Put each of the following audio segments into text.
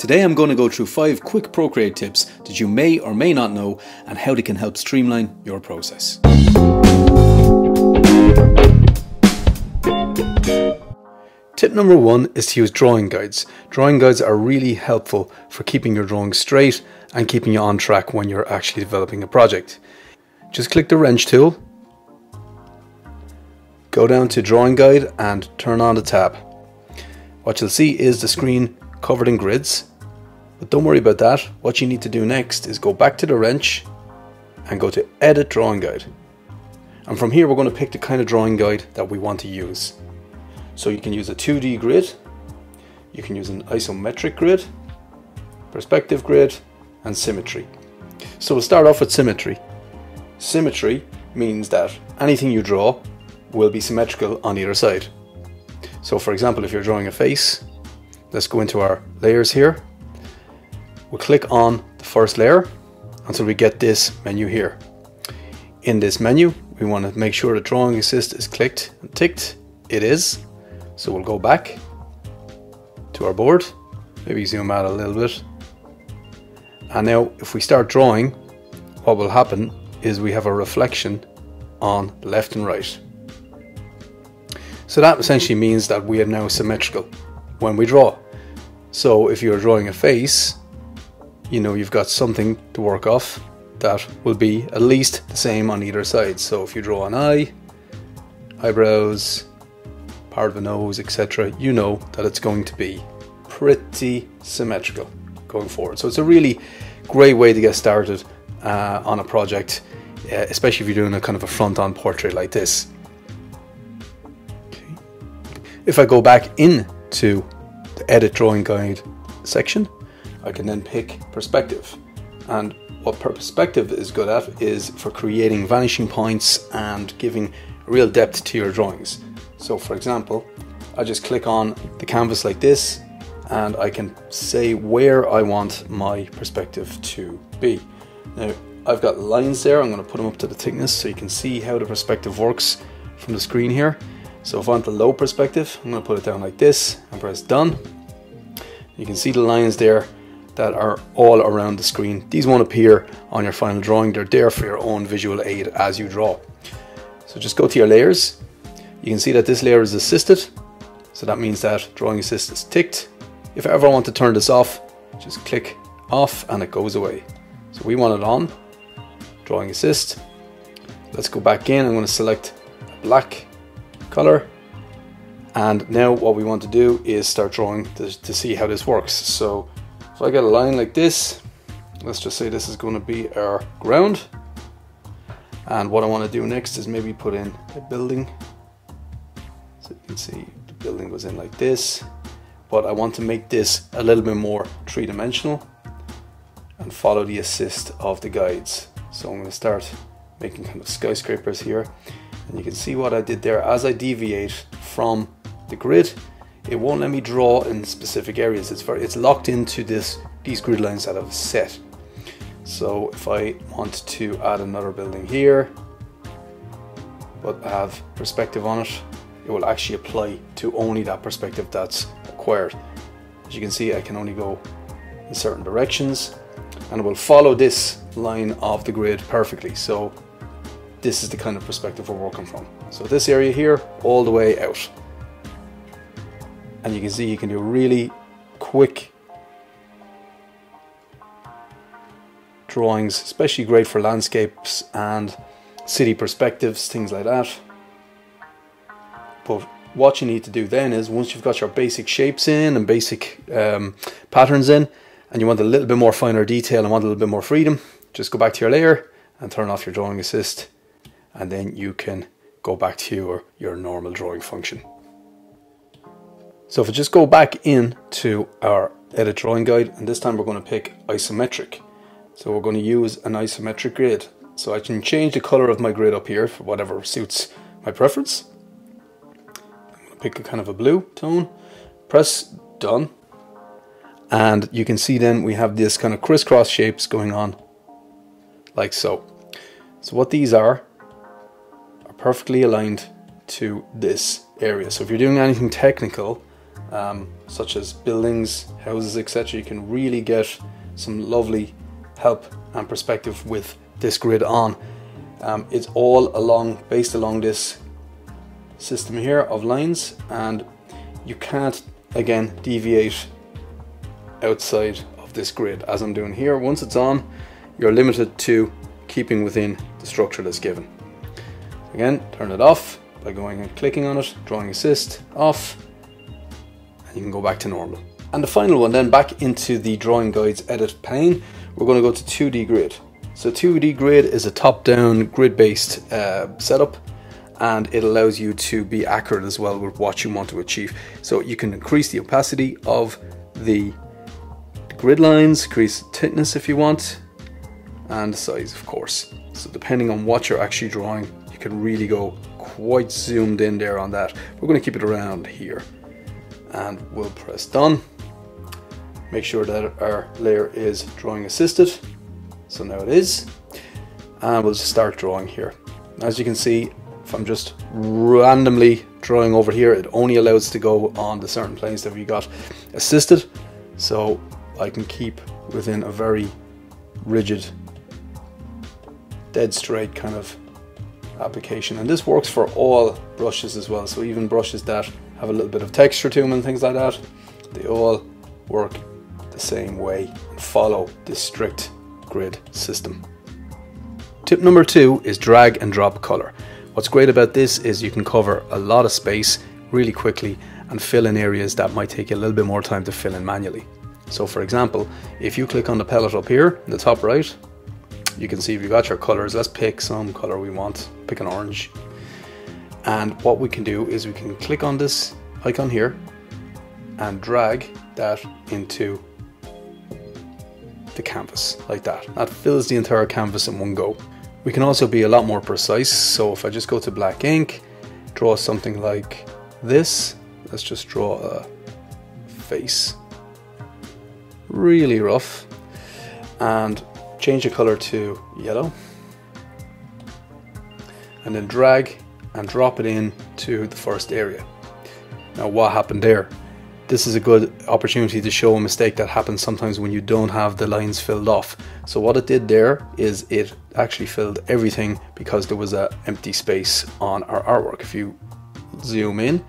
Today I'm going to go through 5 quick Procreate tips that you may or may not know and how they can help streamline your process. Tip number 1 is to use drawing guides. Drawing guides are really helpful for keeping your drawings straight and keeping you on track when you're actually developing a project. Just click the wrench tool, go down to drawing guide and turn on the tab. What you'll see is the screen covered in grids. But don't worry about that. What you need to do next is go back to the wrench and go to Edit Drawing Guide. And from here we're going to pick the kind of drawing guide that we want to use. So you can use a 2D grid, you can use an isometric grid, perspective grid, and symmetry. So we'll start off with symmetry. Symmetry means that anything you draw will be symmetrical on either side. So for example, if you're drawing a face, let's go into our layers here. We'll click on the first layer until we get this menu here. In this menu, we want to make sure the drawing assist is clicked and ticked. It is. So we'll go back to our board, maybe zoom out a little bit. And now if we start drawing, what will happen is we have a reflection on left and right. So that essentially means that we are now symmetrical when we draw. So if you're drawing a face, you know you've got something to work off that will be at least the same on either side. So if you draw an eye, eyebrows, part of a nose, etc., you know that it's going to be pretty symmetrical going forward. So it's a really great way to get started on a project, especially if you're doing a kind of a front-on portrait like this. Okay. If I go back in to the Edit Drawing Guide section, I can then pick perspective. And what perspective is good at is for creating vanishing points and giving real depth to your drawings. So for example, I just click on the canvas like this and I can say where I want my perspective to be. Now I've got lines there, I'm going to put them up to the thickness so you can see how the perspective works from the screen here. So if I want the low perspective, I'm going to put it down like this and press done. You can see the lines there that are all around the screen. These won't appear on your final drawing, they're there for your own visual aid as you draw. So just go to your layers. You can see that this layer is assisted, so that means that drawing assist is ticked. If I ever want to turn this off, just click off and it goes away. So we want it on, drawing assist. Let's go back in, I'm going to select black color. And now what we want to do is start drawing to see how this works. So if I get a line like this, let's just say this is going to be our ground. And what I want to do next is maybe put in a building. You can see the building goes in like this, but I want to make this a little bit more three-dimensional and follow the assist of the guides. So I'm going to start making kind of skyscrapers here, and you can see what I did there. As I deviate from the grid, it won't let me draw in specific areas. It's locked into these grid lines that I've set. So if I want to add another building here, but have perspective on it, it will actually apply to only that perspective that's acquired. As you can see, I can only go in certain directions and it will follow this line of the grid perfectly. So this is the kind of perspective we're working from. So this area here, all the way out. And you can see you can do really quick drawings, especially great for landscapes and city perspectives, things like that. But what you need to do then is, once you've got your basic shapes in and basic patterns in, and you want a little bit more finer detail and want a little bit more freedom, just go back to your layer and turn off your drawing assist, and then you can go back to your normal drawing function. So if I just go back in to our Edit Drawing Guide, and this time we're going to pick isometric. So we're going to use an isometric grid. So I can change the color of my grid up here for whatever suits my preference. Pick a kind of a blue tone, press done, and you can see then we have this kind of crisscross shapes going on like so. So what these are perfectly aligned to this area. So if you're doing anything technical, such as buildings, houses, etc. You can really get some lovely help and perspective with this grid on. It's all along, based along this system here of lines, and you can't, again, deviate outside of this grid as I'm doing here. Once it's on, you're limited to keeping within the structure that's given. Again, turn it off by going and clicking on it, drawing assist off, and you can go back to normal. And the final one then, back into the drawing guides edit pane, we're going to go to 2D grid. So 2D grid is a top-down grid-based setup, and it allows you to be accurate as well with what you want to achieve. So you can increase the opacity of the grid lines, increase thickness if you want, and size, of course. So depending on what you're actually drawing, you can really go quite zoomed in there on that. We're going to keep it around here, and we'll press done. Make sure that our layer is drawing assisted. So now it is, and we'll start drawing here. As you can see, if I'm just randomly drawing over here, it only allows to go on the certain planes that we got assisted. So I can keep within a very rigid, dead straight kind of application. And this works for all brushes as well. So even brushes that have a little bit of texture to them and things like that, they all work the same way and follow this strict grid system. Tip number 2 is drag and drop color. What's great about this is you can cover a lot of space really quickly and fill in areas that might take you a little bit more time to fill in manually. So for example, if you click on the palette up here in the top right, you can see we've got your colors. Let's pick some color we want, pick an orange. And what we can do is we can click on this icon here and drag that into the canvas like that. That fills the entire canvas in one go. We can also be a lot more precise, so if I just go to black ink, draw something like this. Let's just draw a face, really rough, and change the color to yellow, and then drag and drop it in to the first area. Now what happened there? This is a good opportunity to show a mistake that happens sometimes when you don't have the lines filled off. So what it did there is it actually filled everything because there was an empty space on our artwork. If you zoom in,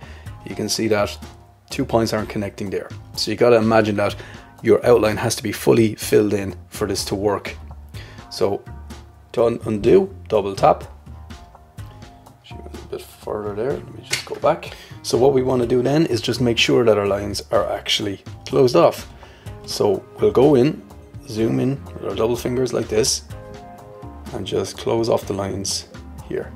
you can see that 2 points aren't connecting there. So you got to imagine that your outline has to be fully filled in for this to work. So to undo, double tap. Bit further there, let me just go back. So what we want to do then is just make sure that our lines are actually closed off. So we'll go in, zoom in with our double fingers like this, and just close off the lines here.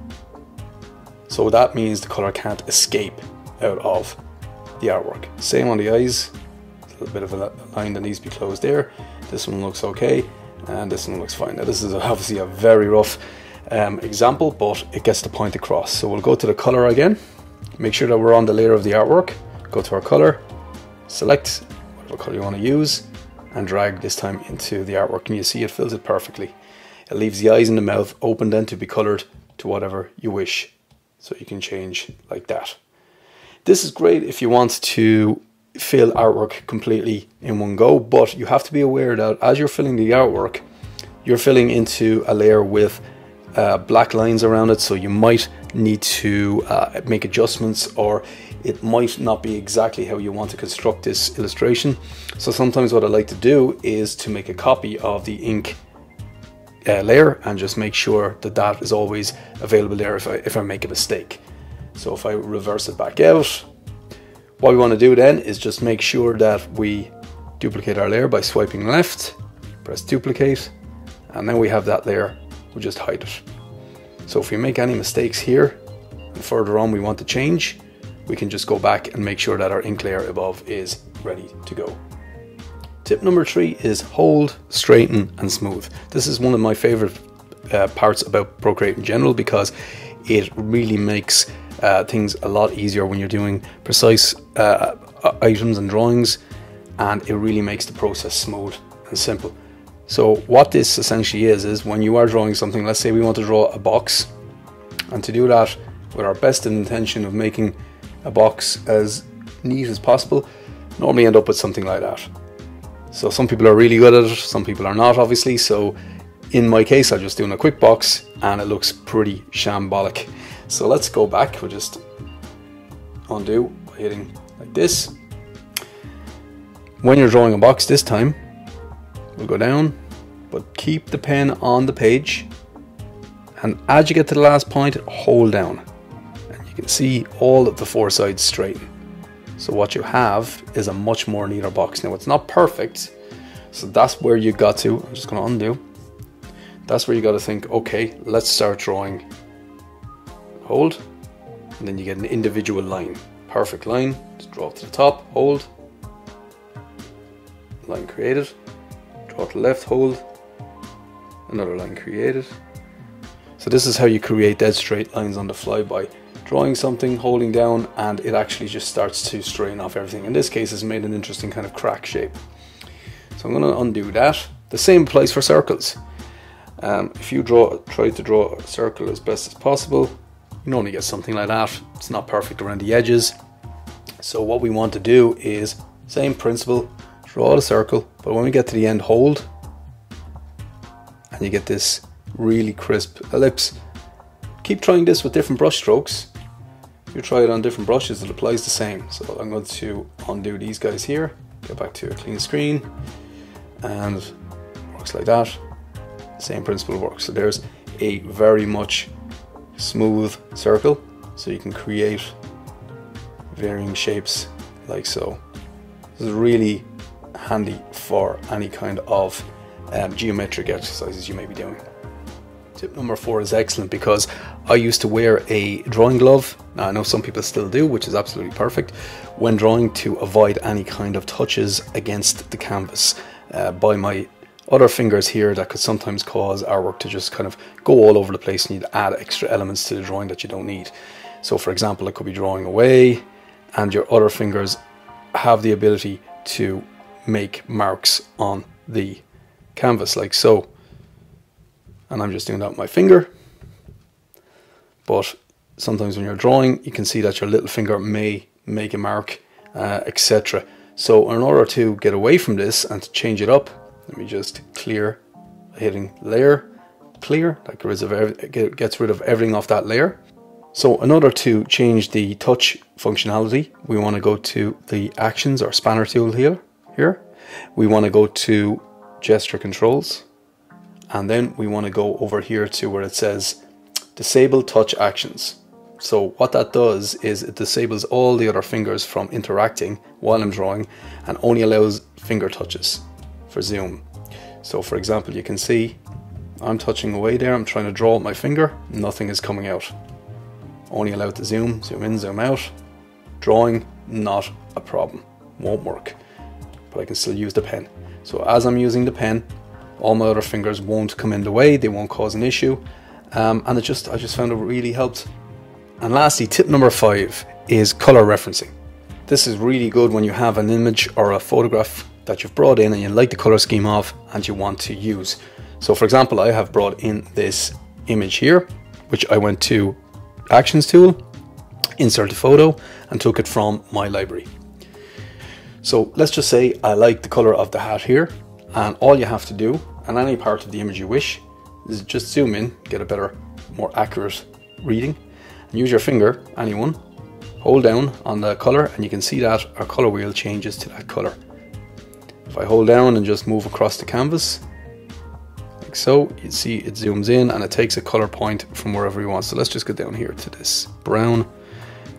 So that means the color can't escape out of the artwork. Same on the eyes, a little bit of a line that needs to be closed there. This one looks okay, and this one looks fine. Now this is obviously a very rough example, but it gets the point across. So we'll go to the color again, make sure that we're on the layer of the artwork, go to our color, select whatever color you want to use, and drag this time into the artwork, and you see it fills it perfectly. It leaves the eyes and the mouth open then to be colored to whatever you wish, so you can change like that. This is great if you want to fill artwork completely in one go, but you have to be aware that as you're filling the artwork, you're filling into a layer with black lines around it, so you might need to make adjustments, or it might not be exactly how you want to construct this illustration. So sometimes what I like to do is to make a copy of the ink layer and just make sure that that is always available there if I make a mistake. So if I reverse it back out, what we want to do then is just make sure that we duplicate our layer by swiping left, press duplicate, and then we have that layer. We'll just hide it. So if we make any mistakes here and further on we want to change, we can just go back and make sure that our ink layer above is ready to go. Tip number 3 is hold, straighten and smooth. This is one of my favorite parts about Procreate in general, because it really makes things a lot easier when you're doing precise items and drawings, and it really makes the process smooth and simple. So what this essentially is when you are drawing something, let's say we want to draw a box, and to do that with our best intention of making a box as neat as possible, normally end up with something like that. So some people are really good at it, some people are not, obviously. So in my case, I'm just doing a quick box and it looks pretty shambolic. So let's go back. We'll just undo by hitting like this. When you're drawing a box this time, we'll go down, but keep the pen on the page. And as you get to the last point, hold down. And you can see all of the four sides straighten. So what you have is a much more neater box. Now it's not perfect, so that's where you got to, I'm just gonna undo. That's where you gotta think, okay, let's start drawing. Hold, and then you get an individual line. Perfect line, just draw up to the top, hold. Line created, draw to the left, hold, another line created. So this is how you create dead straight lines on the fly, by drawing something, holding down, and it actually just starts to straighten off everything. In this case, it's made an interesting kind of crack shape. So I'm going to undo that. The same applies for circles. If you try to draw a circle as best as possible, you normally get something like that. It's not perfect around the edges. So what we want to do is, same principle, draw the circle, but when we get to the end, hold, and you get this really crisp ellipse. Keep trying this with different brush strokes. If you try it on different brushes, it applies the same. So I'm going to undo these guys here, get back to a clean screen, and it works like that. Same principle works. So there's a very much smooth circle, so you can create varying shapes like so. This is really handy for any kind of geometric exercises you may be doing. Tip number 4 is excellent, because I used to wear a drawing glove. Now I know some people still do, which is absolutely perfect, when drawing, to avoid any kind of touches against the canvas by my other fingers here. That could sometimes cause our work to just kind of go all over the place, and you'd add extra elements to the drawing that you don't need. So for example, I could be drawing away and your other fingers have the ability to make marks on the canvas like so, and I'm just doing that with my finger. But sometimes when you're drawing, you can see that your little finger may make a mark, etc. So in order to get away from this and to change it up, let me just clear, hitting layer, clear, that gets rid of everything off that layer. So in order to change the touch functionality, we want to go to the actions or spanner tool here. We want to go to gesture controls, and then we want to go over here to where it says disable touch actions. So what that does is it disables all the other fingers from interacting while I'm drawing, and only allows finger touches for zoom. So for example, you can see I'm touching away there, I'm trying to draw with my finger, nothing is coming out. Only allowed to zoom, zoom in, zoom out. Drawing, not a problem, won't work. But I can still use the pen. So as I'm using the pen, all my other fingers won't come in the way, they won't cause an issue, and I just found it really helped. And lastly, tip number 5 is color referencing. This is really good when you have an image or a photograph that you've brought in and you like the color scheme of and you want to use. So for example, I have brought in this image here, which I went to Actions tool, insert a photo, and took it from my library. So let's just say I like the color of the hat here, and all you have to do, and any part of the image you wish, is just zoom in, get a better, more accurate reading, and use your finger, anyone, hold down on the color, and you can see that our color wheel changes to that color. If I hold down and just move across the canvas, like so, you see it zooms in and it takes a color point from wherever you want. So let's just go down here to this brown,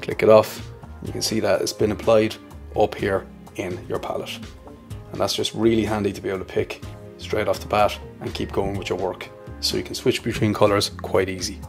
click it off, you can see that it's been applied up here in your palette, and that's just really handy to be able to pick straight off the bat and keep going with your work, so you can switch between colors quite easy.